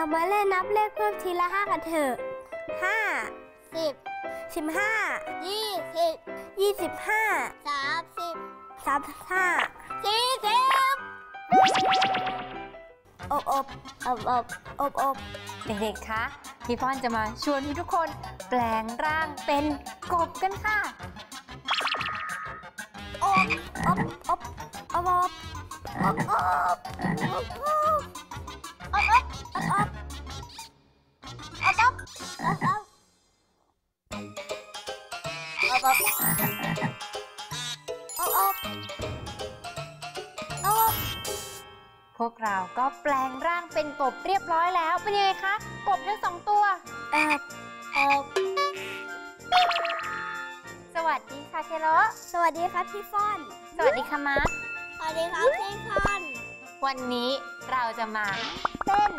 เรามาเล่นนับเลขเพิ่มทีละห้ากันเถอะ5 10 15 20 25 30 35 40อบเด็กๆคะพี่พ่อนจะมาชวนทุกคนแปลงร่างเป็นกบกันค่ะพวกเราก็แปลงร่างเป็นกบเรียบร้อยแล้วเป็นยังไงคะกบทั้งสองตัวสวัสดีค่ะเชโรสวัสดีครับพี่ฟ่อนสวัสดีค่ะมาสวัสดีครับพี่ฟ่อนวันนี้เราจะมาเต้น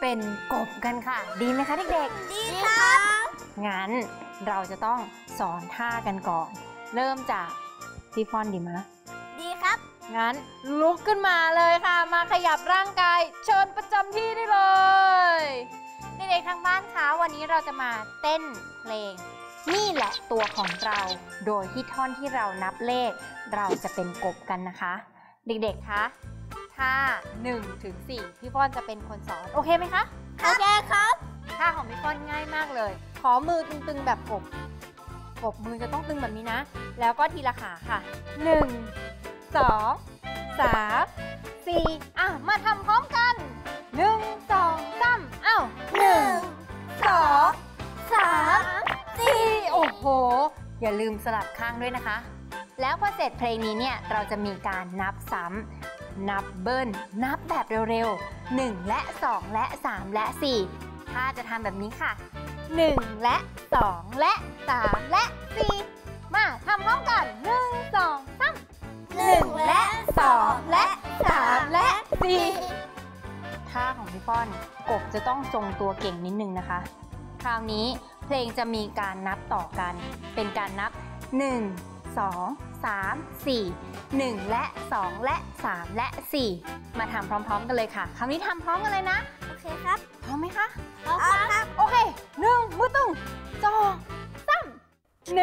เป็นกบกันค่ะดีไหมคะเด็กๆดีครับงั้นเราจะต้องสอนท่ากันก่อนเริ่มจากพี่ฟ่อนดีไหมดีครับงั้นลุกขึ้นมาเลยค่ะมาขยับร่างกายเชิญประจำที่ได้เลยเด็กๆทางบ้านคะวันนี้เราจะมาเต้นเพลงนี่แหละตัวของเราโดยที่ท่อนที่เรานับเลขเราจะเป็นกบกันนะคะเด็กๆคะท่า1 ถึง 4พี่พ่อนจะเป็นคนสอนโอเคไหมคะโอเคครับท่าของพี่พ่อนง่ายมากเลยขอมือตึงๆแบบกบมือจะต้องตึงแบบนี้นะแล้วก็ทีละขาค่ะ1 2 3 4อ่ะมาทำพร้อมกัน1 2 3อ้าว1 2 3 4โอ้โหอย่าลืมสลับข้างด้วยนะคะแล้วพอเสร็จเพลงนี้เนี่ยเราจะมีการนับซ้ำนับเบิ้ลนับแบบเร็วๆ1และ2และ3และ4ถ้าจะทำแบบนี้ค่ะ1และ2และ3และ4มาทำพร้อมกัน1 2 31และ2และ3และ4ท่าของพี่ฟ่อนกบจะต้องทรงตัวเก่งนิดนึงนะคะคราวนี้เพลงจะมีการนับต่อกันเป็นการนับ1 2 3 4 1และ2และ3และ4มาทำพร้อมๆกันเลยค่ะคราวนี้ทำพร้อมกันเลยนะโอเคครับพร้อมไหมคะพร้อมครับโอเค1มือตึง2 3 1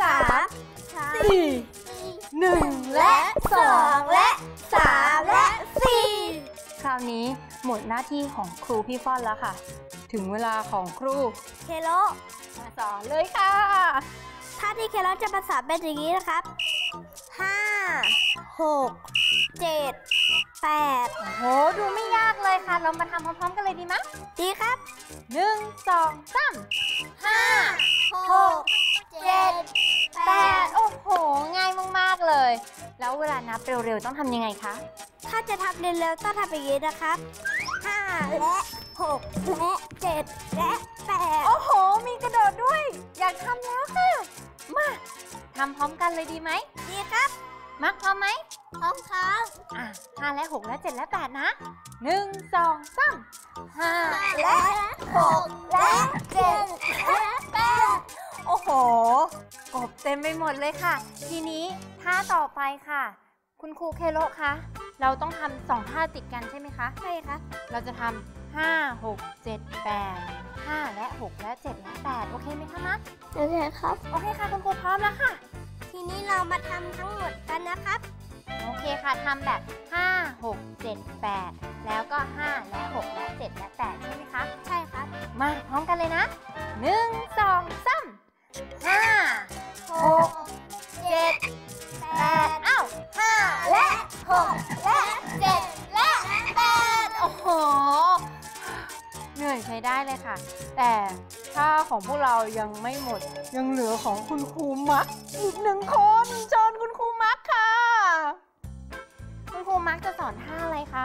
2 3 4 1และ2และ3และ4คราวนี้หมดหน้าที่ของครูพี่ฟ่อนแล้วค่ะถึงเวลาของครูเคโร่มาสอนเลยค่ะท่าที่เคโร่จะมาสอนเป็นอย่างนี้นะครับ5 6 7 8โอ้โหดูไม่ยากเลยค่ะเรามาทำพร้อมๆกันเลยดีไหมดีครับ1 2 3 5 6 7 8โอ้โหง่ายมากๆเลยแล้วเวลานับเร็วๆต้องทำยังไงคะถ้าจะทำเร็วๆต้องทำอย่างนี้นะครับ5 และ 6 และ 7 และ 8โอ้โหมีกระโดดด้วยอยากทำแล้วค่ะมาทำพร้อมกันเลยดีไหมดีครับมักพร้อมไหมพร้อมครับ5 และ 6 และ 7 และ 8นะ1 2 35 และ 6 และ 7 และ 8โอ้โหกบเต็มไปหมดเลยค่ะทีนี้ท่าต่อไปค่ะคุณครูเคโร่คะเราต้องทำ2ท่าติดกันใช่ไหมคะใช่ค่ะเราจะทำ5 6 7 8 5 และ 6 และ 7 และ 8โอเคไหมคะมักโอเคครับโอเคค่ะคุณครูพร้อมแล้วค่ะทีนี้เรามาทำทั้งหมดกันนะครับโอเคค่ะทำแบบ5 6 7 8แล้วก็5 และ 6 และ 7 และ 8ใช่ไหมคะใช่ครับมาพร้อมกันเลยนะ1 2 35 6 7 8อ้าว5 และ 6 และ 7 และ 8โอ้โหเหนื่อยใช้ได้เลยค่ะแต่ท่าของพวกเรายังไม่หมดยังเหลือของคุณครูมักอีก1คนเชิญคุณครูมักค่ะคุณครูมักจะสอนท่าอะไรคะ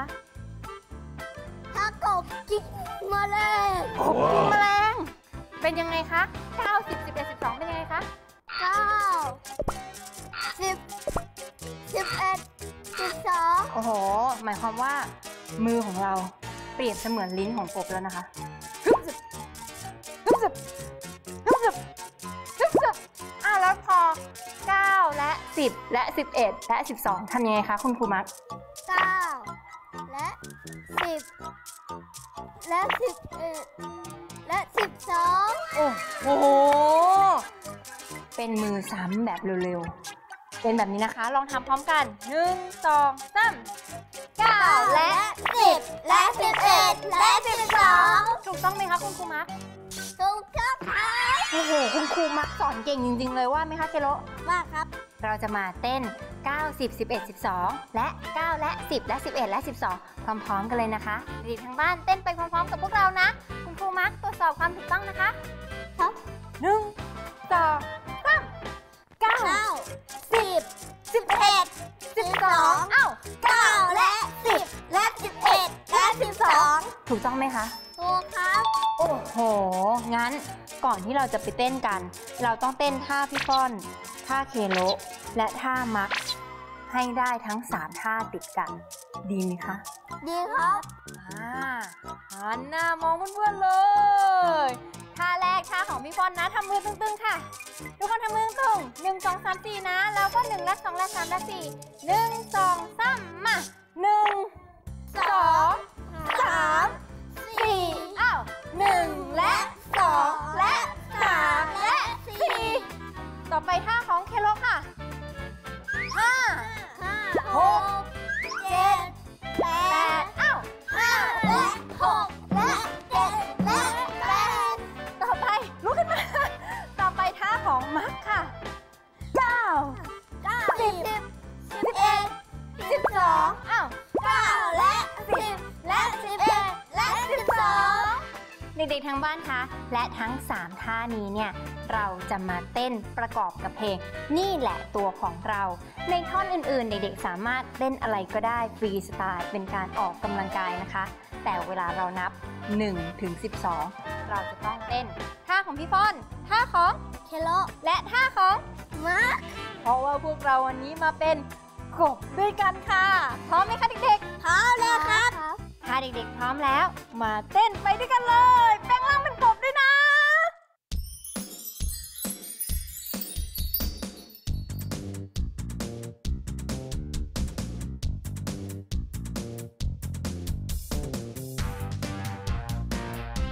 ท่ากบกินแมลงกบกินแมลงเป็นยังไงคะ9 10 11 12เป็นยังไงคะ9 10 11 12โอ้โหหมายความว่ามือของเราเปรียบเสมือนลิ้นของกบแล้วนะคะฮึบซึบอ่ะแล้วพอ9 และ 10 และ 11 และ 12ทำยังไงคะคุณครูมัก9 และ 10 สิบและ11และ12โอ้โหเป็นมือซ้ำแบบเร็วๆเป็นแบบนี้นะคะลองทำพร้อมกัน1 2 3 9และ10และ11และ12ถูกต้องไหมคะคุณครูมาร์คถูกต้องค่ะโอ้โหคุณครูมาร์คสอนเก่งจริงๆเลยว่าไหมคะเจโร่มากครับเราจะมาเต้น9 10 11 12และ9และ10และ11และ12พร้อมๆกันเลยนะคะเด็กๆทางบ้านเต้นไปพร้อมๆกับพวกเรานะคุณครูมาร์คตรวจสอบความถูกต้องนะคะครับ1 2 3 9 10 11 12เอ้า9และ10และ11และ12ถูกต้องไหมคะถูกครับโอ้โหงั้นก่อนที่เราจะไปเต้นกันเราต้องเต้นท่าพี่ป้อนท่าเคโร่และท่ามักให้ได้ทั้ง3ท่าติดกันดีไหมคะดีครับหันหน้ามองเพื่อนๆเลยท่าแรกท่าของพี่ป้อนนะทำมือตึงๆค่ะทุกคนทำมือตึงๆ1 2 3 4นะแล้วก็1และ2และ3และ41 2 3มา1 2 3 4อ้าว1และ2และ3และ4ต่อไปท่าของเคโร่ค่ะ5 6 7 8อ้าว5 และ 6 และ 7 และ 8ต่อไปลุกขึ้นมาต่อไปท่าของมักค่ะ9 10 11 12อ้าว9และ10และ11และ12เด็กๆทางบ้านคะและทั้ง3ท่านี้เนี่ยเราจะมาเต้นประกอบกับเพลงนี่แหละตัวของเราในท่อนอื่นๆเด็กๆสามารถเล่นอะไรก็ได้ฟรีสไตล์เป็นการออกกำลังกายนะคะแต่เวลาเรานับ1 ถึง 12เราจะต้องเต้นท่าของพี่ฟ้อนท่าของเคโร่และท่าของมาร์คเพราะว่าพวกเราวันนี้มาเป็นกบด้วยกันค่ะพร้อมไหมคะเด็กๆพร้อมแล้วครับถ้าเด็กๆพร้อมแล้วมาเต้นไปด้วยกันเลยแปลงร่างเป็นกบด้วยนะ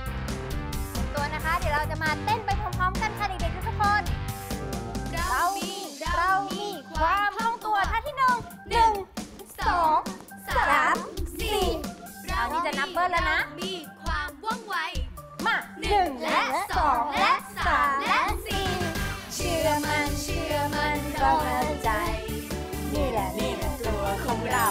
เดี๋ยวเราจะมาเต้นไปพร้อมๆกันค่ะเด็กๆทุกคนเรามีความคล่องตัวท่าที่1 2 3 4เรานี่จะนับเบิ้ลแล้วนะมีความว่องไวมา1 และ 2 และ 3 และ 4เชื่อมันเราเข้าใจนี่แหละตัวของเรา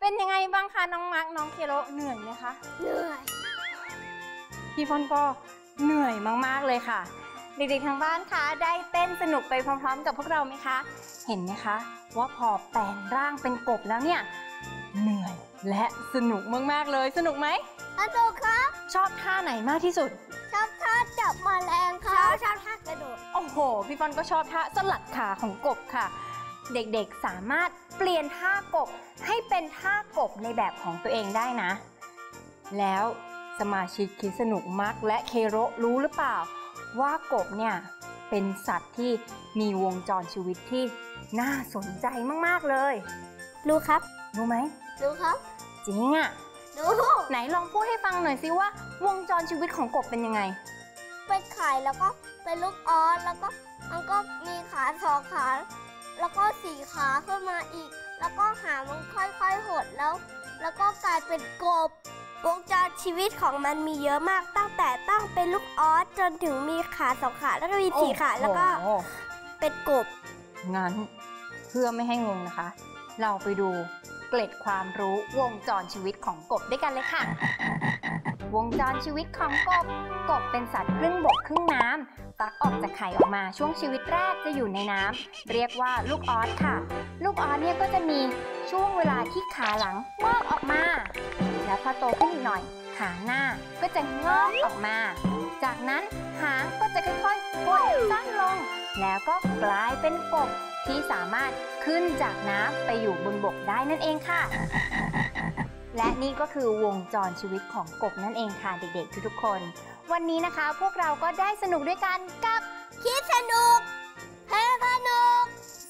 เป็นยังไงบ้างคะน้องมาร์คน้องเคโรเหนื่อยไหมคะเหนื่อยพี่ฟอนก็เหนื่อยมากๆเลยค่ะเด็กๆทางบ้านคะได้เต้นสนุกไปพร้อมๆกับพวกเราไหมคะเห็นไหมคะว่าพอแปลงร่างเป็นกบแล้วเนี่ยเหนื่อยและสนุกมากๆเลยสนุกไหมสนุกครับชอบท่าไหนมากที่สุดชอบท่าจับแมลงค่ะชอบท่ากระโดดโอ้โหพี่ฟอนก็ชอบท่าสลัดขาของกบค่ะเด็กๆสามารถเปลี่ยนท่ากบให้เป็นท่ากบในแบบของตัวเองได้นะแล้วสมาชิกคิดสนุกมาร์คและเคโรรู้หรือเปล่าว่ากบเนี่ยเป็นสัตว์ที่มีวงจรชีวิตที่น่าสนใจมากๆเลยรู้ครับรู้ไหมรู้ครับจริงอ่ะรู้ไหนลองพูดให้ฟังหน่อยสิว่าวงจรชีวิตของกบเป็นยังไงเป็นไข่แล้วก็เป็นลูกออสแล้วก็มันก็มีขาสองขาแล้วก็สี่ขาขึ้นมาอีกแล้วก็หางมันค่อยๆหดแล้วก็กลายเป็นกบวงจรชีวิตของมันมีเยอะมากตั้งแต่ตั้งเป็นลูกออสจนถึงมีขาสองขาแล้วก็มีสี่ขาแล้วก็เป็นกบงั้นเพื่อไม่ให้งงนะคะเราไปดูเกล็ดความรู้วงจรชีวิตของกบด้วยกันเลยค่ะวงจรชีวิตของกบกบเป็นสัตว์ครึ่งบกครึ่งน้ำฟักออกจากไข่ออกมาช่วงชีวิตแรกจะอยู่ในน้ำเรียกว่าลูกออสค่ะลูกออสเนี่ยก็จะมีช่วงเวลาที่ขาหลังงอกออกมาแล้วพอโตขึ้นอีกหน่อยขาหน้าก็จะงอกออกมาจากนั้นหางก็จะค่อยๆหดสั้นลงแล้วก็กลายเป็นกบที่สามารถขึ้นจากน้ำไปอยู่บนบกได้นั่นเองค่ะและนี่ก็คือวงจรชีวิตของกบนั่นเองค่ะเด็กๆทุกๆคนวันนี้นะคะพวกเราก็ได้สนุกด้วยกันกับคิดสนุกเพลินสนุก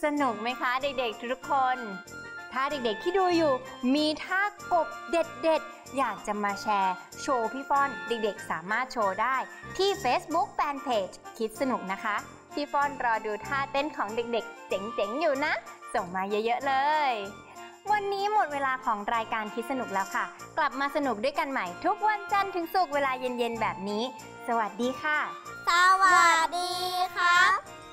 สนุกไหมคะเด็กๆทุกๆคนถ้าเด็กๆที่ดูอยู่มีท่ากบเด็ดๆอยากจะมาแชร์โชว์พี่ฟอนเด็กๆสามารถโชว์ได้ที่ Facebook Fanpage คิดสนุกนะคะพี่ฟอนรอดูท่าเต้นของเด็กๆเจ๋งๆอยู่นะส่งมาเยอะๆเลยวันนี้หมดเวลาของรายการคิดสนุกแล้วค่ะกลับมาสนุกด้วยกันใหม่ทุกวันจันทร์ถึงศุกร์เวลาเย็นๆแบบนี้สวัสดีค่ะสวัสดีครับ